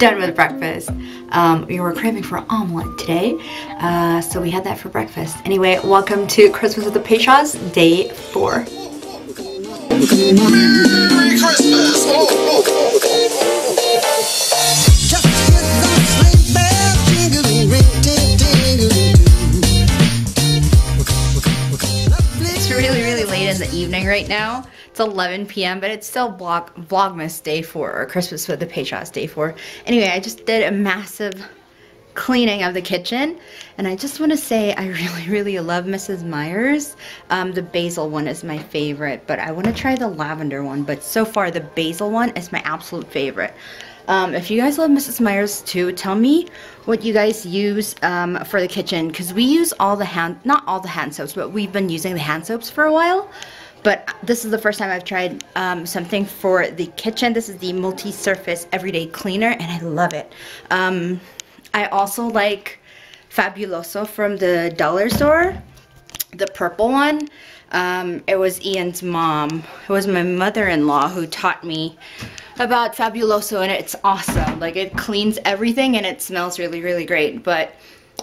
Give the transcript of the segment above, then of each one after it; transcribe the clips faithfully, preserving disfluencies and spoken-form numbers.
done with breakfast. Um, we were craving for omelette today, uh, so we had that for breakfast. Anyway, welcome to Christmas with the Peychaus, day four. Merry Christmas! Oh, oh, oh, oh. The evening right now. It's eleven p m but it's still vlog vlogmas day four, or Christmas with the Peychaus day four. Anyway, I just did a massive cleaning of the kitchen, and I just want to say I really really love Missus Meyers. Um, the basil one is my favorite, but I want to try the lavender one, but so far the basil one is my absolute favorite. Um, if you guys love Missus Meyers too, tell me what you guys use um, for the kitchen, because we use all the hand, not all the hand soaps, but we've been using the hand soaps for a while. But this is the first time I've tried um, something for the kitchen. This is the multi-surface everyday cleaner, and I love it. Um, I also like Fabuloso from the dollar store, the purple one. Um, it was Ian's mom. It was my mother-in-law who taught me about Fabuloso, and it's awesome. Like, it cleans everything and it smells really really great, but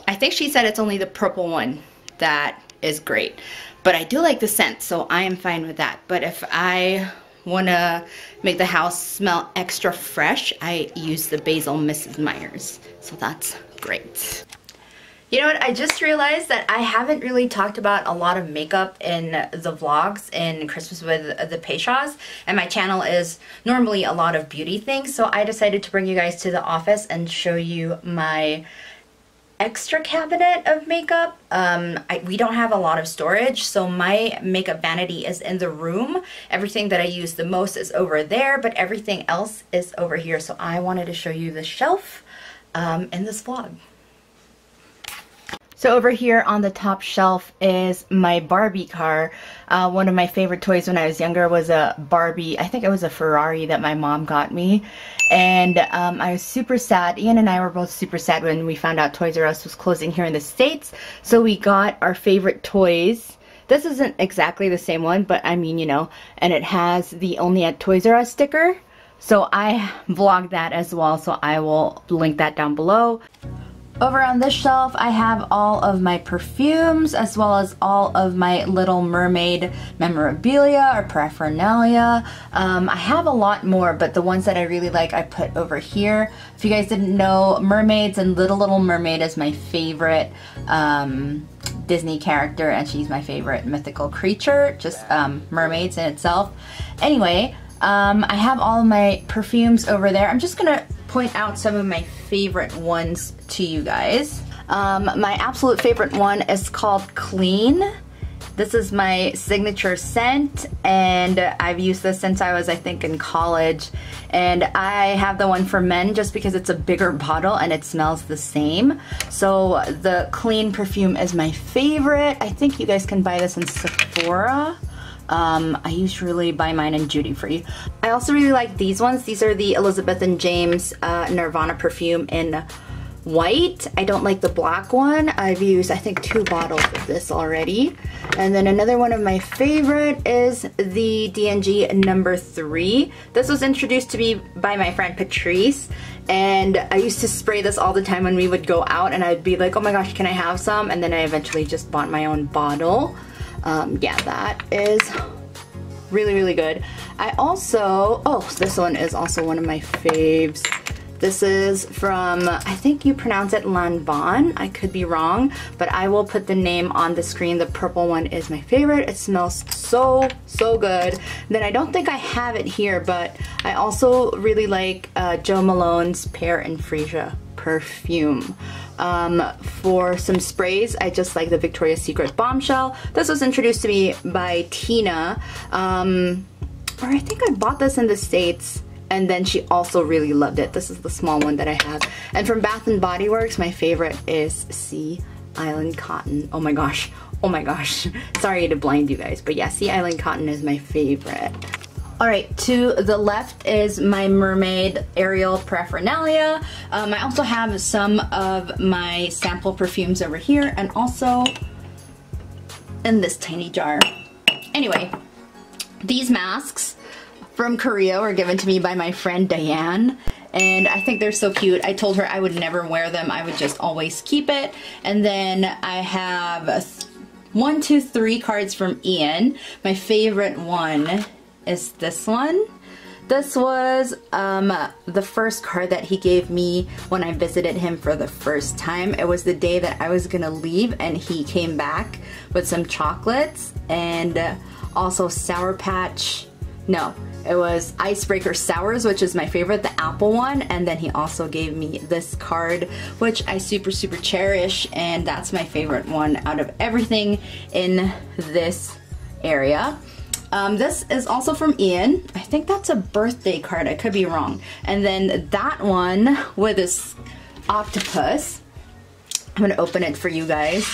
I think she said it's only the purple one that is great, but I do like the scent, so I am fine with that. But if I want to make the house smell extra fresh, I use the basil Missus Meyers, so that's great. You know what, I just realized that I haven't really talked about a lot of makeup in the vlogs in Christmas with the Peychaus, and my channel is normally a lot of beauty things, so I decided to bring you guys to the office and show you my extra cabinet of makeup. Um, I, we don't have a lot of storage, so my makeup vanity is in the room. Everything that I use the most is over there, but everything else is over here, so I wanted to show you the shelf um, in this vlog. So over here on the top shelf is my Barbie car. Uh, one of my favorite toys when I was younger was a Barbie. I think it was a Ferrari that my mom got me. And um, I was super sad. Ian and I were both super sad when we found out Toys R Us was closing here in the States. So we got our favorite toys. This isn't exactly the same one, but I mean, you know. And it has the Only at Toys R Us sticker. So I vlogged that as well. So I will link that down below. Over on this shelf, I have all of my perfumes, as well as all of my Little Mermaid memorabilia or paraphernalia. Um, I have a lot more, but the ones that I really like, I put over here. If you guys didn't know, mermaids and Little Little Mermaid is my favorite um, Disney character, and she's my favorite mythical creature, just um, mermaids in itself. Anyway, um, I have all of my perfumes over there. I'm just gonna point out some of my favorite ones to you guys. Um, my absolute favorite one is called Clean. This is my signature scent, and I've used this since I was, I think, in college. And I have the one for men just because it's a bigger bottle and it smells the same. So the Clean perfume is my favorite. I think you guys can buy this in Sephora. Um, I usually buy mine in Duty Free. I also really like these ones. These are the Elizabeth and James uh, Nirvana perfume in white. I don't like the black one. I've used, I think, two bottles of this already. And then another one of my favorite is the D and G number three. This was introduced to me by my friend Patrice, and I used to spray this all the time when we would go out, and I'd be like, oh my gosh, can I have some? And then I eventually just bought my own bottle. Um, yeah, that is really, really good. I also, oh, this one is also one of my faves. This is from, I think you pronounce it Lanvin. I could be wrong, but I will put the name on the screen. The purple one is my favorite. It smells so, so good. Then I don't think I have it here, but I also really like uh, Joe Malone's Pear and Freesia perfume. Um, for some sprays, I just like the Victoria's Secret Bombshell. This was introduced to me by Tina, um, or I think I bought this in the States, and then she also really loved it. This is the small one that I have. And from Bath and Body Works, my favorite is Sea Island Cotton. Oh my gosh, oh my gosh. Sorry to blind you guys, but yeah, Sea Island Cotton is my favorite. Alright, to the left is my mermaid Ariel paraphernalia. Um, I also have some of my sample perfumes over here, and also in this tiny jar. Anyway, these masks from Korea were given to me by my friend Diane, and I think they're so cute. I told her I would never wear them. I would just always keep it. And then I have one, two, three cards from Ian. My favorite one is this one. This was um, the first card that he gave me when I visited him for the first time. It was the day that I was gonna leave, and he came back with some chocolates and also Sour Patch. No, it was Icebreaker Sours, which is my favorite, the apple one. And then he also gave me this card, which I super, super cherish. And that's my favorite one out of everything in this area. Um, this is also from Ian. I think that's a birthday card, I could be wrong. And then that one with this octopus. I'm gonna open it for you guys,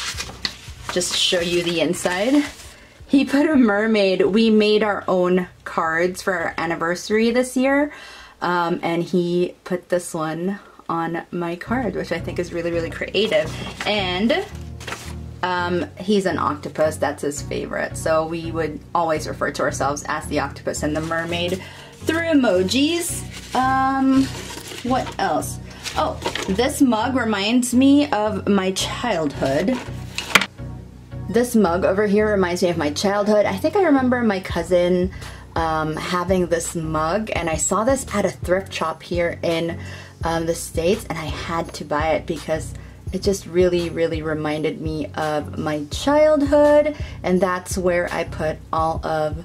just to show you the inside. He put a mermaid. We made our own cards for our anniversary this year. Um, and he put this one on my card, which I think is really, really creative. And Um, he's an octopus, that's his favorite, so we would always refer to ourselves as the octopus and the mermaid through emojis. Um, what else? Oh, this mug reminds me of my childhood. This mug over here reminds me of my childhood. I think I remember my cousin um, having this mug, and I saw this at a thrift shop here in um, the States, and I had to buy it because it just really, really reminded me of my childhood, and that's where I put all of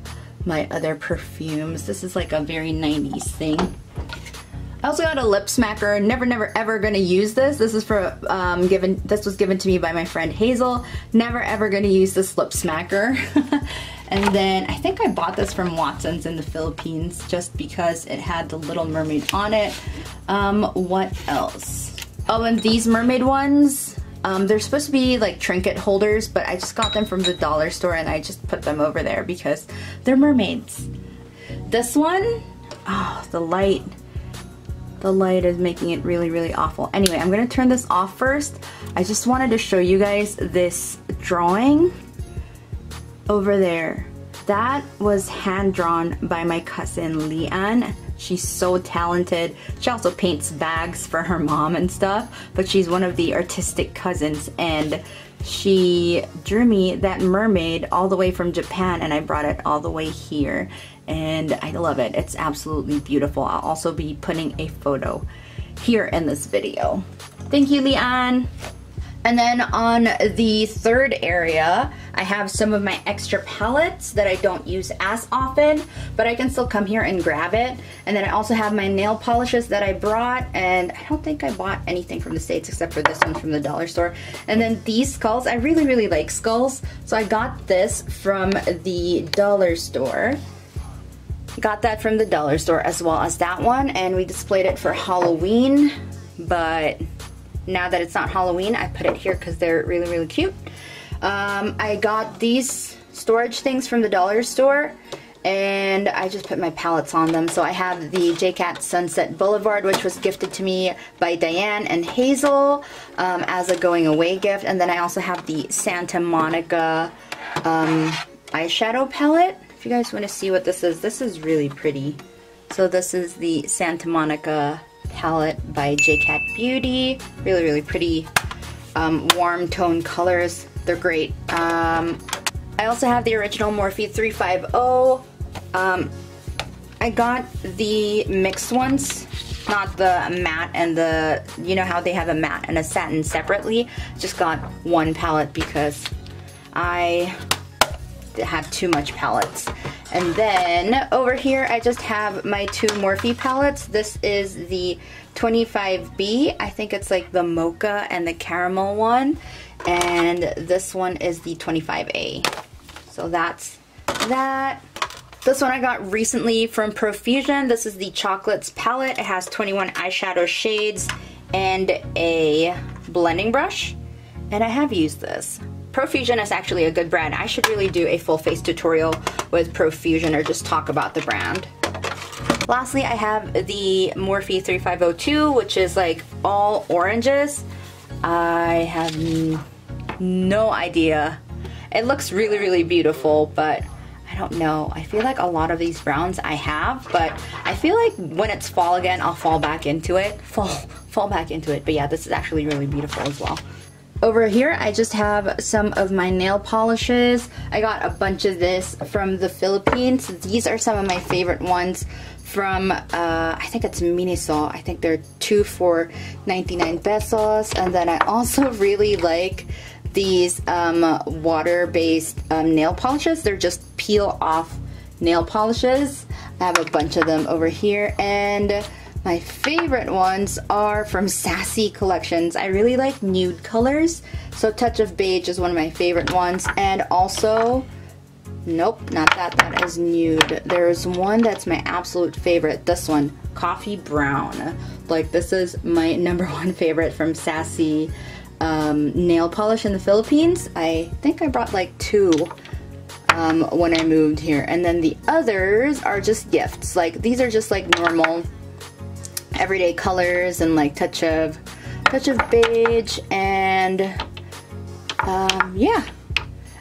my other perfumes. This is like a very nineties thing. I also got a lip smacker. Never, never, ever gonna use this. This is for um, given. This was given to me by my friend Hazel. Never, ever gonna use this lip smacker. And then I think I bought this from Watson's in the Philippines just because it had the Little Mermaid on it. Um, what else? Oh, and these mermaid ones, um, they're supposed to be like trinket holders, but I just got them from the dollar store and I just put them over there because they're mermaids. This one, oh, the light. The light is making it really, really awful. Anyway, I'm gonna turn this off first. I just wanted to show you guys this drawing over there. That was hand-drawn by my cousin Leanne. She's so talented. She also paints bags for her mom and stuff, but she's one of the artistic cousins, and she drew me that mermaid all the way from Japan, and I brought it all the way here, and I love it. It's absolutely beautiful. I'll also be putting a photo here in this video. Thank you, Leanne. And then on the third area, I have some of my extra palettes that I don't use as often, but I can still come here and grab it. And then I also have my nail polishes that I brought, and I don't think I bought anything from the States except for this one from the dollar store. And then these skulls, I really, really like skulls. So I got this from the dollar store. Got that from the dollar store as well as that one, and we displayed it for Halloween, but now that it's not Halloween, I put it here because they're really, really cute. Um, I got these storage things from the dollar store, and I just put my palettes on them. So I have the J-Cat Sunset Boulevard, which was gifted to me by Diane and Hazel um, as a going away gift. And then I also have the Santa Monica um, eyeshadow palette. If you guys want to see what this is, this is really pretty. So this is the Santa Monica palette by J-Cat Beauty. Really, really pretty um, warm tone colors. They're great. Um, I also have the original Morphe three fifty. Um, I got the mixed ones, not the matte and the, you know how they have a matte and a satin separately. Just got one palette because I have too much palettes. And then over here I just have my two Morphe palettes. This is the twenty-five B, I think it's like the mocha and the caramel one, and this one is the twenty-five A. So that's that. This one I got recently from Profusion. This is the Chocolates palette. It has twenty-one eyeshadow shades and a blending brush, and I have used this. Profusion is actually a good brand. I should really do a full face tutorial with Profusion or just talk about the brand. Lastly, I have the Morphe three five oh two, which is like all oranges. I have no idea. It looks really, really beautiful, but I don't know. I feel like a lot of these browns I have, but I feel like when it's fall again, I'll fall back into it. Fall, fall back into it. But yeah, this is actually really beautiful as well. Over here, I just have some of my nail polishes. I got a bunch of this from the Philippines. These are some of my favorite ones from, uh, I think it's Miniso. I think they're two for ninety-nine pesos. And then I also really like these um, water-based um, nail polishes. They're just peel-off nail polishes. I have a bunch of them over here. And my favorite ones are from Sassy Collections. I really like nude colors, so Touch of Beige is one of my favorite ones. And also, nope, not that, that is nude. There's one that's my absolute favorite, this one, Coffee Brown. Like, this is my number one favorite from Sassy um, nail polish in the Philippines. I think I brought like two um, when I moved here. And then the others are just gifts. Like, these are just like normal everyday colors and like touch of touch of beige and um, yeah.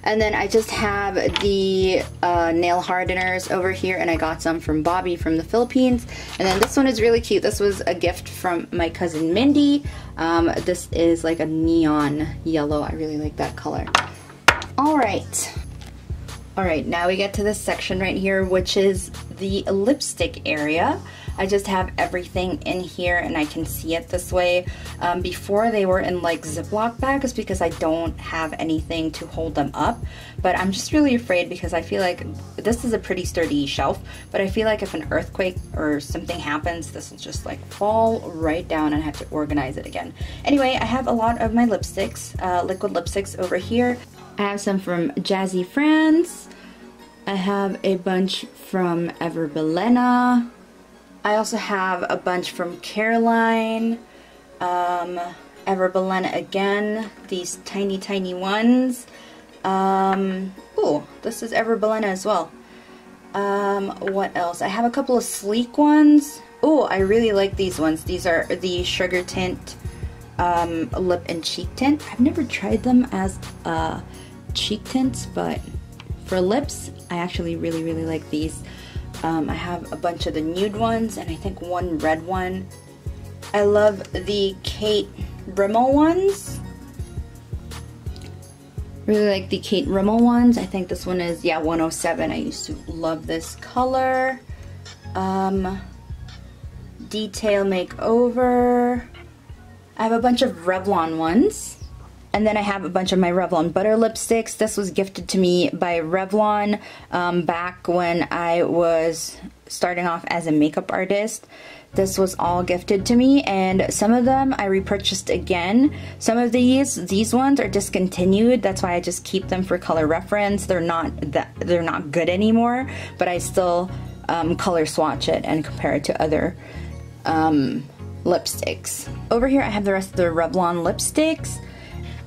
And then I just have the uh, nail hardeners over here, and I got some from Bobby from the Philippines. And then this one is really cute. This was a gift from my cousin Mindy. Um, this is like a neon yellow. I really like that color. All right. All right, now we get to this section right here, which is the lipstick area. I just have everything in here and I can see it this way. Um, before they were in like Ziploc bags because I don't have anything to hold them up, but I'm just really afraid because I feel like this is a pretty sturdy shelf, but I feel like if an earthquake or something happens, this will just like fall right down and I have to organize it again. Anyway, I have a lot of my lipsticks, uh, liquid lipsticks over here. I have some from Jazzy France. I have a bunch from Ever Bilena. I also have a bunch from Caroline, um, Ever Bilena again, these tiny, tiny ones. Um, ooh, this is Ever Bilena as well. Um, what else? I have a couple of sleek ones. Ooh, I really like these ones. These are the Sugar Tint um, Lip and Cheek Tint. I've never tried them as uh, cheek tints, but for lips, I actually really, really like these. Um, I have a bunch of the nude ones and I think one red one. I love the Kate Rimmel ones. Really like the Kate Rimmel ones. I think this one is, yeah, one oh seven. I used to love this color. Um, Detail Makeover. I have a bunch of Revlon ones. And then I have a bunch of my Revlon Butter lipsticks. This was gifted to me by Revlon um, back when I was starting off as a makeup artist. This was all gifted to me, and some of them I repurchased again. Some of these, these ones are discontinued. That's why I just keep them for color reference. They're not that, they're not good anymore, but I still um, color swatch it and compare it to other um, lipsticks. Over here I have the rest of the Revlon lipsticks.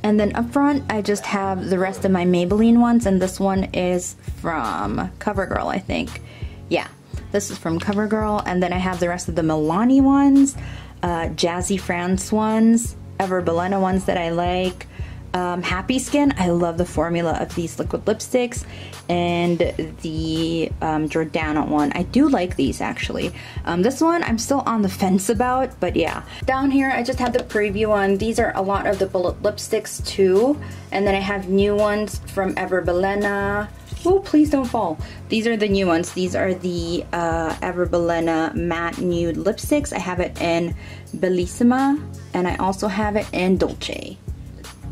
And then up front, I just have the rest of my Maybelline ones, and this one is from CoverGirl, I think. Yeah, this is from CoverGirl, and then I have the rest of the Milani ones, uh, Jazzy France ones, Ever Bilena ones that I like, um, Happy Skin. I love the formula of these liquid lipsticks, and the um, Jordana one. I do like these, actually. Um, this one I'm still on the fence about, but yeah. Down here, I just have the preview on. These are a lot of the bullet lipsticks, too. And then I have new ones from Ever Bilena. Oh, please don't fall. These are the new ones. These are the uh, Ever Bilena Matte Nude Lipsticks. I have it in Bellissima, and I also have it in Dolce.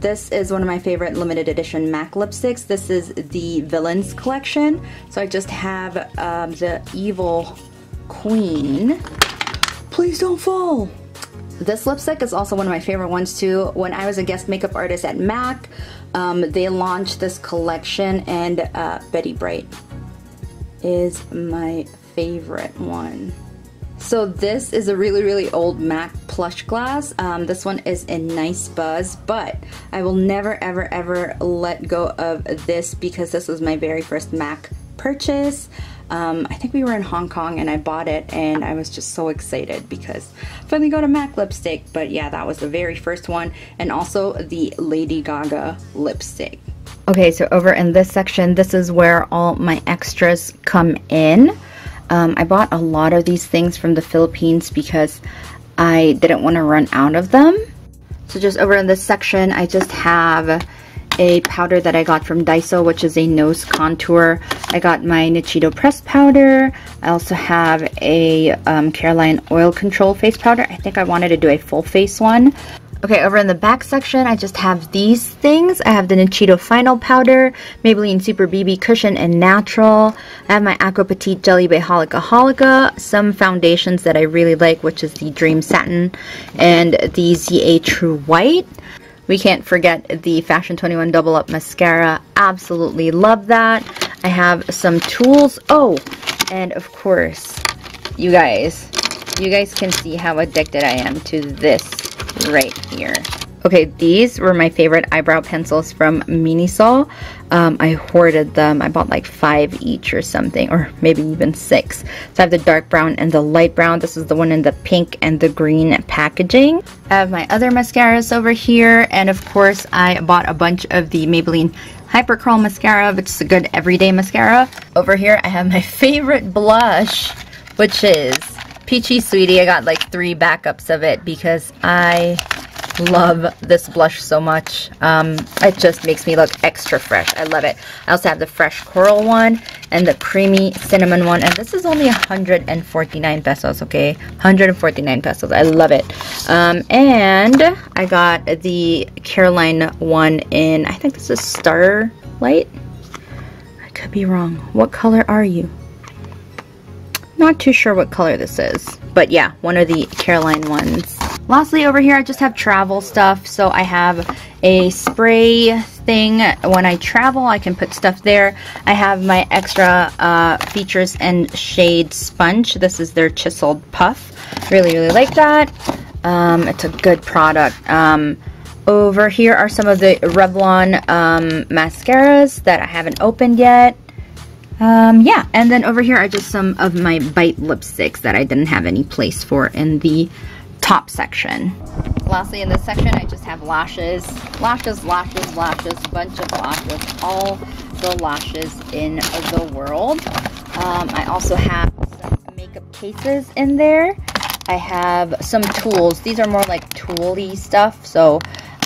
This is one of my favorite limited edition MAC lipsticks. This is the Villains collection. So I just have um, the Evil Queen. Please don't fall. This lipstick is also one of my favorite ones too. When I was a guest makeup artist at MAC, um, they launched this collection, and uh, Betty Bright is my favorite one. So this is a really, really old MAC Plush Glass. Um, this one is in Nice Buzz, but I will never, ever, ever let go of this because this was my very first MAC purchase. Um, I think we were in Hong Kong and I bought it, and I was just so excited because I finally got a MAC lipstick. But yeah, that was the very first one, and also the Lady Gaga lipstick. Okay, so over in this section, this is where all my extras come in. Um, I bought a lot of these things from the Philippines because I didn't want to run out of them. So just over in this section, I just have a powder that I got from Daiso, which is a nose contour. I got my Nichido pressed powder. I also have a um, Caroline oil control face powder. I think I wanted to do a full face one. Okay, over in the back section, I just have these things. I have the Nichido Final Powder, Maybelline Super B B Cushion and Natural. I have my Aqua Petite Jelly Bay Holika Holika, some foundations that I really like, which is the Dream Satin and the Z A True White. We can't forget the Fashion twenty-one Double Up Mascara. Absolutely love that. I have some tools. Oh, and of course, you guys, you guys can see how addicted I am to this right here. Okay, these were my favorite eyebrow pencils from Miniso. Um, I hoarded them. I bought like five each or something, or maybe even six. So I have the dark brown and the light brown. This is the one in the pink and the green packaging. I have my other mascaras over here. And of course, I bought a bunch of the Maybelline Hyper Curl Mascara, which is a good everyday mascara. Over here, I have my favorite blush, which is Peachy Sweetie. I got like three backups of it because I love this blush so much. Um, it just makes me look extra fresh. I love it. I also have the Fresh Coral one and the Creamy Cinnamon one. And this is only one hundred forty-nine pesos, okay? one hundred forty-nine pesos. I love it. Um, and I got the Caroline one in, I think this is Starlight. I could be wrong. What color are you? Not too sure what color this is, but yeah, one of the Caroline ones. Lastly, over here I just have travel stuff. So I have a spray thing. When I travel, I can put stuff there. I have my extra uh, features and shade sponge. This is their chiseled puff. Really, really like that. Um, it's a good product. Um, over here are some of the Revlon um, mascaras that I haven't opened yet. Um, yeah, and then over here are just some of my Bite lipsticks that I didn't have any place for in the top section. Lastly, in this section, I just have lashes. Lashes, lashes, lashes, bunch of lashes, all the lashes in the world. Um, I also have some makeup cases in there. I have some tools. These are more like tool-y stuff, so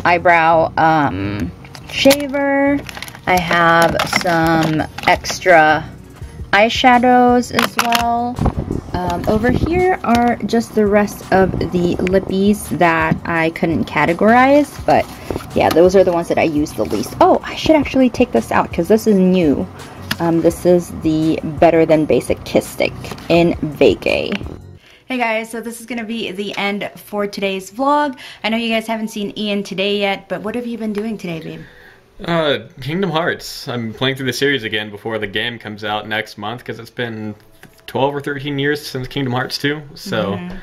eyebrow um, shaver. I have some extra eyeshadows as well. Um, over here are just the rest of the lippies that I couldn't categorize, but yeah, those are the ones that I use the least. Oh, I should actually take this out because this is new. Um, this is the Better Than Basic Kiss Stick in Vacay. Hey guys, so this is going to be the end for today's vlog. I know you guys haven't seen Ian today yet, but what have you been doing today, babe? Uh, Kingdom Hearts. I'm playing through the series again before the game comes out next month because it's been twelve or thirteen years since Kingdom Hearts two, so mm-hmm.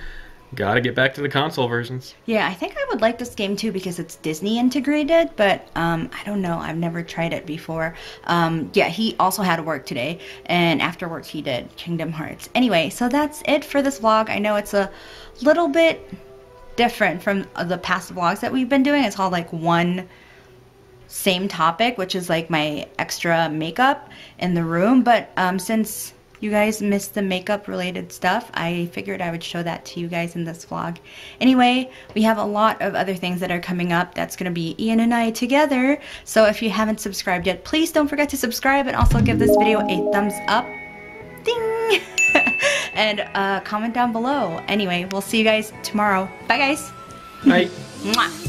Gotta get back to the console versions. Yeah, I think I would like this game too because it's Disney integrated, but um, I don't know. I've never tried it before. Um, yeah, he also had to work today, and after work he did Kingdom Hearts. Anyway, so that's it for this vlog. I know it's a little bit different from the past vlogs that we've been doing. It's all like one same topic, which is like my extra makeup in the room, but um since you guys missed the makeup related stuff, I figured I would show that to you guys in this vlog. Anyway, we have a lot of other things that are coming up. That's going to be Ian and I together, so if you haven't subscribed yet, please don't forget to subscribe and also give this video a thumbs up, ding, and uh comment down below. Anyway, we'll see you guys tomorrow. Bye guys. Bye. Mwah.